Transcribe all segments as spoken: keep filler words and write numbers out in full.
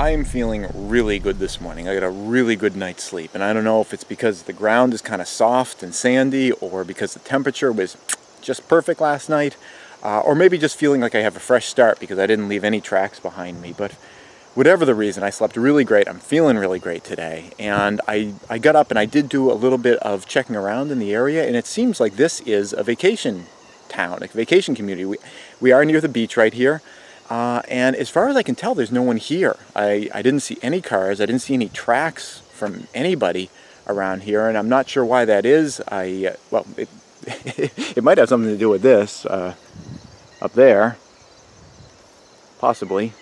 I'm feeling really good this morning. I got a really good night's sleep, and I don't know if it's because the ground is kind of soft and sandy, or because the temperature was just perfect last night, uh, or maybe just feeling like I have a fresh start because I didn't leave any tracks behind me. But whatever the reason, I slept really great. I'm feeling really great today. And I, I got up and I did do a little bit of checking around in the area, and it seems like this is a vacation town, a vacation community. We, we are near the beach right here. Uh, and as far as I can tell, there's no one here. I, I didn't see any cars. I didn't see any tracks from anybody around here, and I'm not sure why that is. I, uh, well, it, it might have something to do with this uh, up there, possibly.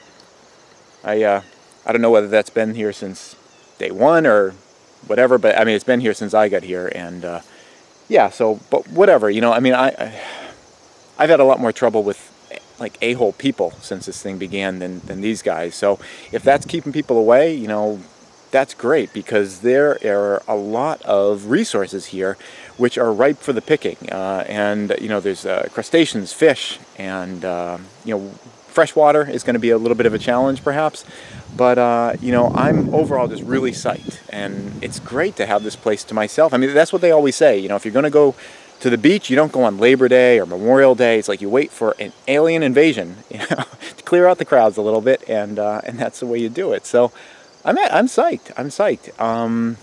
I, uh, I don't know whether that's been here since day one or whatever, but I mean, it's been here since I got here, and uh, yeah, so, but whatever, you know, I mean, I, I, I've had a lot more trouble with, like, a-hole people since this thing began than, than these guys, so if that's keeping people away, you know, that's great, because there are a lot of resources here which are ripe for the picking, uh, and, you know, there's uh, crustaceans, fish, and, uh, you know, freshwater is going to be a little bit of a challenge perhaps, but uh, you know, I'm overall just really psyched, and it's great to have this place to myself. I mean, that's what they always say, you know, if you're going to go to the beach, you don't go on Labor Day or Memorial Day. It's like you wait for an alien invasion, you know, to clear out the crowds a little bit, and uh, and that's the way you do it. So I'm I'm psyched. I'm psyched. Um,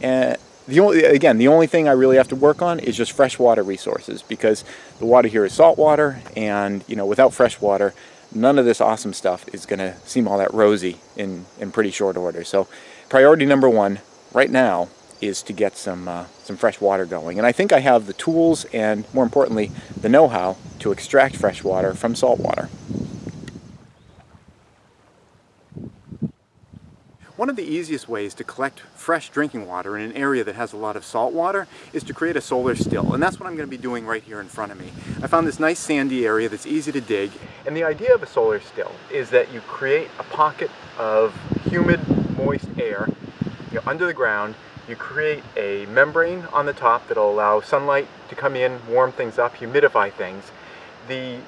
and the only again, the only thing I really have to work on is just freshwater resources, because the water here is salt water, and you know, without freshwater, none of this awesome stuff is going to seem all that rosy in in pretty short order. So priority number one right now is to get some uh, some fresh water going, and I think I have the tools and, more importantly, the know-how to extract fresh water from salt water. One of the easiest ways to collect fresh drinking water in an area that has a lot of salt water is to create a solar still, and that's what I'm going to be doing right here in front of me. I found this nice sandy area that's easy to dig, and the idea of a solar still is that you create a pocket of humid, moist air, you know, under the ground. You create a membrane on the top that'll allow sunlight to come in, warm things up, humidify things. The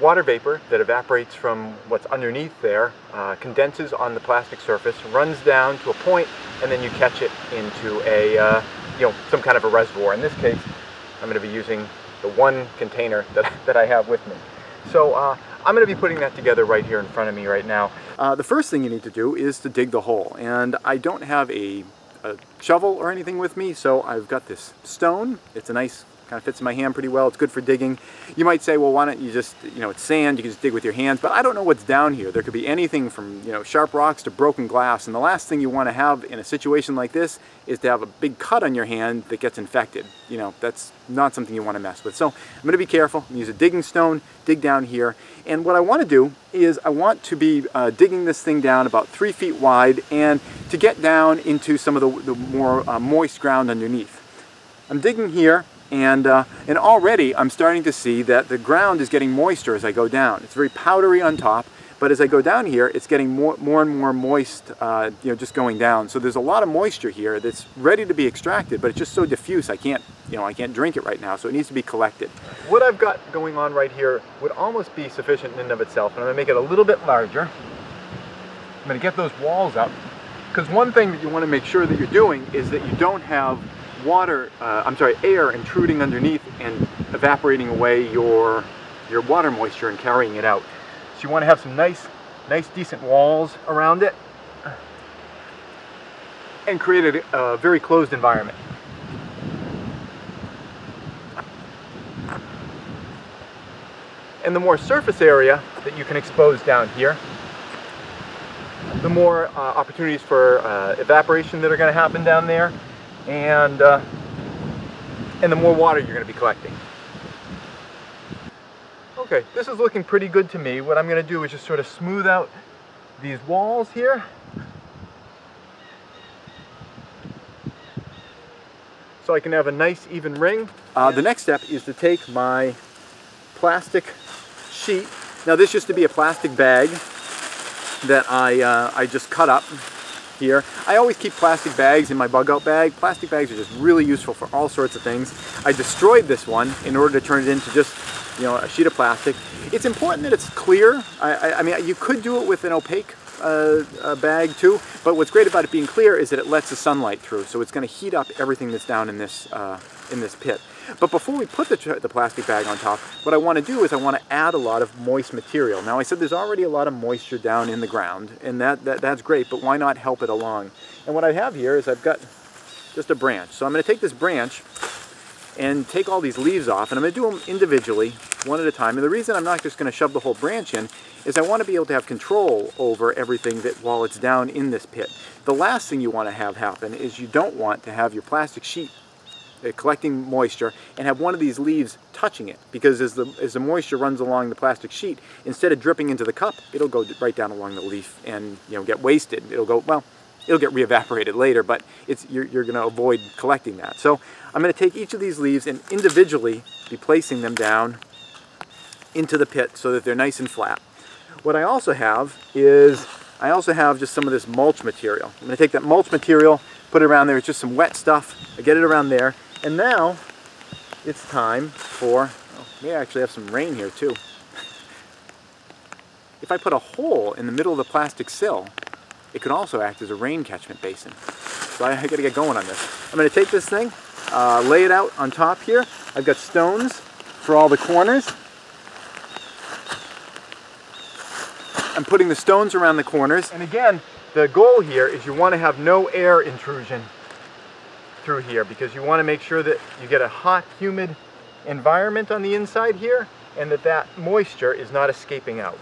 water vapor that evaporates from what's underneath there uh, condenses on the plastic surface, runs down to a point, and then you catch it into a, uh, you know, some kind of a reservoir. In this case, I'm going to be using the one container that, that I have with me. So uh, I'm going to be putting that together right here in front of me right now. Uh, the first thing you need to do is to dig the hole, and I don't have a a shovel or anything with me, so I've got this stone. It's a nice, kind of fits in my hand pretty well. It's good for digging. You might say, well, why don't you just, you know, it's sand, you can just dig with your hands, but I don't know what's down here. There could be anything from, you know, sharp rocks to broken glass, and the last thing you want to have in a situation like this is to have a big cut on your hand that gets infected. You know, that's not something you want to mess with. So I'm going to be careful, use a digging stone, dig down here, and what I want to do is I want to be uh, digging this thing down about three feet wide, and to get down into some of the, the more uh, moist ground underneath. I'm digging here, and uh, and already I'm starting to see that the ground is getting moister as I go down. It's very powdery on top, but as I go down here, it's getting more, more and more moist, uh, you know, just going down. So there's a lot of moisture here that's ready to be extracted, but it's just so diffuse, I can't, you know, I can't drink it right now, so it needs to be collected. What I've got going on right here would almost be sufficient in and of itself, and I'm gonna make it a little bit larger. I'm gonna get those walls up, because one thing that you wanna make sure that you're doing is that you don't have water, uh, I'm sorry, air intruding underneath and evaporating away your your water moisture and carrying it out. So you want to have some nice, nice decent walls around it, and create a, a very closed environment. And the more surface area that you can expose down here, the more uh, opportunities for uh, evaporation that are going to happen down there, and uh, and the more water you're going to be collecting. Okay, this is looking pretty good to me. What I'm going to do is just sort of smooth out these walls here, so I can have a nice even ring. Uh, the next step is to take my plastic sheet. Now this used to be a plastic bag that I, uh, I just cut up here. I always keep plastic bags in my bug out bag. Plastic bags are just really useful for all sorts of things. I destroyed this one in order to turn it into just, you know, a sheet of plastic. It's important that it's clear. I, I, I mean, you could do it with an opaque uh, a bag too, but what's great about it being clear is that it lets the sunlight through, so it's going to heat up everything that's down in this, uh, in this pit. But before we put the, the plastic bag on top, what I want to do is I want to add a lot of moist material. Now I said there's already a lot of moisture down in the ground, and that, that that's great, but why not help it along? And what I have here is I've got just a branch. So I'm going to take this branch and take all these leaves off, and I'm going to do them individually, one at a time. And the reason I'm not just going to shove the whole branch in is I want to be able to have control over everything that while it's down in this pit. The last thing you want to have happen is you don't want to have your plastic sheet collecting moisture and have one of these leaves touching it, because as the, as the moisture runs along the plastic sheet, instead of dripping into the cup, it'll go right down along the leaf and, you know, get wasted. It'll go, well, it'll get re-evaporated later, but it's, you're, you're going to avoid collecting that. So I'm going to take each of these leaves and individually be placing them down into the pit so that they're nice and flat. What I also have is, I also have just some of this mulch material. I'm going to take that mulch material, put it around there. It's just some wet stuff. I get it around there. And now it's time for, oh, we actually have some rain here too. If I put a hole in the middle of the plastic sill, it could also act as a rain catchment basin. So I, I gotta get going on this. I'm gonna take this thing, uh, lay it out on top here. I've got stones for all the corners. I'm putting the stones around the corners. And again, the goal here is you wanna have no air intrusion through here, because you wanna make sure that you get a hot, humid environment on the inside here, and that that moisture is not escaping out.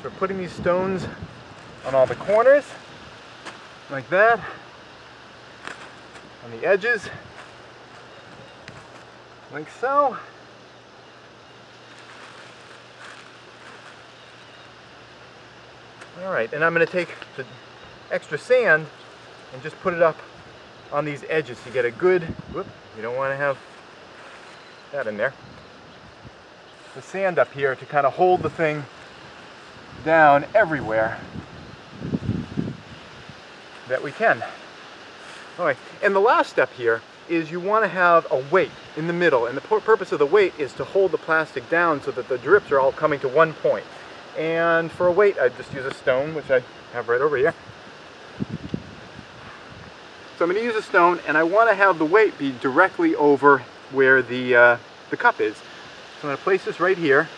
So we're putting these stones on all the corners, like that, on the edges, like so. All right, and I'm going to take the extra sand and just put it up on these edges to get a good, whoop, you don't want to have that in there. The sand up here to kind of hold the thing down everywhere that we can. All right, and the last step here is you want to have a weight in the middle, and the purpose of the weight is to hold the plastic down so that the drips are all coming to one point. And for a weight, I just use a stone, which I have right over here. So I'm going to use a stone, and I want to have the weight be directly over where the uh, the cup is. So I'm going to place this right here,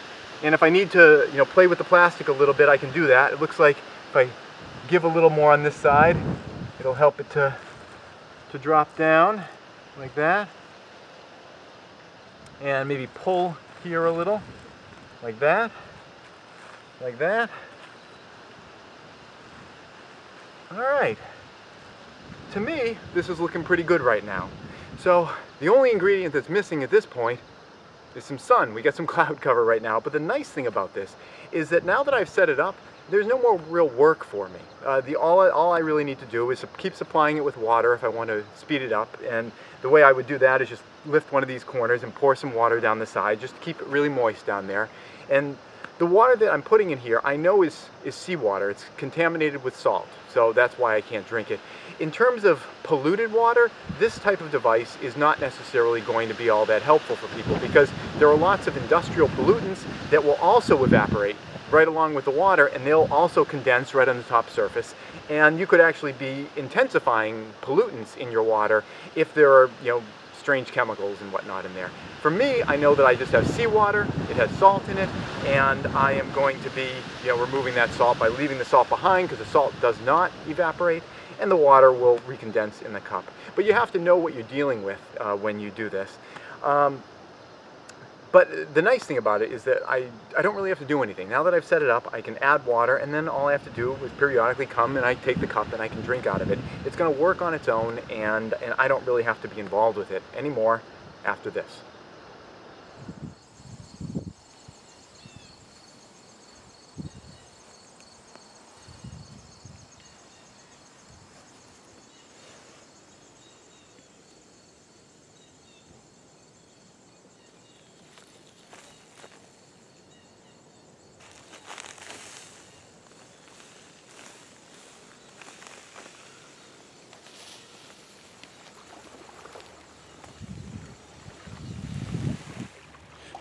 and if I need to, you know, play with the plastic a little bit, I can do that. It looks like if I give a little more on this side, it'll help it to, to drop down like that, and maybe pull here a little, like that, like that. All right, to me this is looking pretty good right now. So the only ingredient that's missing at this point is some sun. We got some cloud cover right now, but the nice thing about this is that now that I've set it up, there's no more real work for me. Uh, the all, all I really need to do is keep supplying it with water if I want to speed it up, and the way I would do that is just lift one of these corners and pour some water down the side just to keep it really moist down there. And the water that I'm putting in here I know is, is seawater. It's contaminated with salt, so that's why I can't drink it. In terms of polluted water, this type of device is not necessarily going to be all that helpful for people, because there are lots of industrial pollutants that will also evaporate right along with the water, and they'll also condense right on the top surface, and you could actually be intensifying pollutants in your water if there are, you know, strange chemicals and whatnot in there. For me, I know that I just have seawater, it has salt in it, and I am going to be, you know, removing that salt by leaving the salt behind, because the salt does not evaporate, and the water will recondense in the cup. But you have to know what you're dealing with uh, when you do this. Um, But the nice thing about it is that I, I don't really have to do anything. Now that I've set it up, I can add water, and then all I have to do is periodically come and I take the cup and I can drink out of it. It's going to work on its own, and, and I don't really have to be involved with it anymore after this.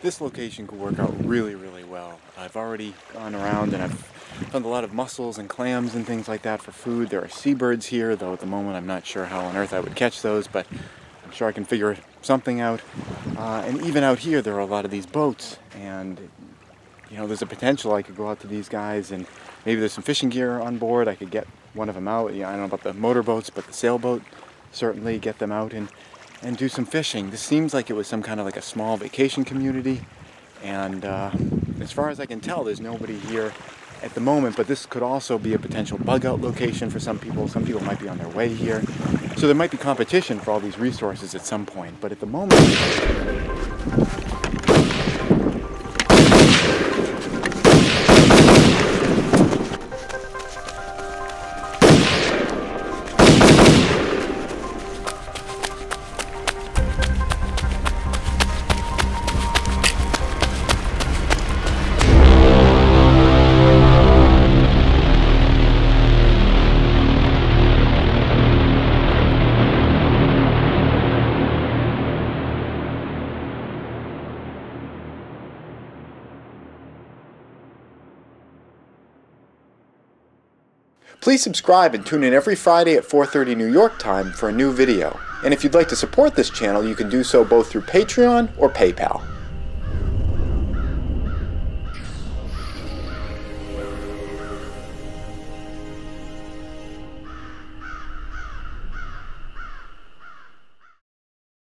This location could work out really, really well. I've already gone around and I've Found a lot of mussels and clams and things like that for food. There are seabirds here, though at the moment I'm not sure how on earth I would catch those, but I'm sure I can figure something out. Uh, and even out here there are a lot of these boats, and you know, there's a potential I could go out to these guys and maybe there's some fishing gear on board. I could get one of them out. Yeah, I don't know about the motorboats, but the sailboat, certainly get them out and, and do some fishing. This seems like it was some kind of like a small vacation community, and uh, as far as I can tell there's nobody here at the moment, but this could also be a potential bug out location for some people. Some people might be on their way here. So there might be competition for all these resources at some point, but at the moment... Please subscribe and tune in every Friday at four thirty New York time for a new video. And if you'd like to support this channel, you can do so both through Patreon or PayPal.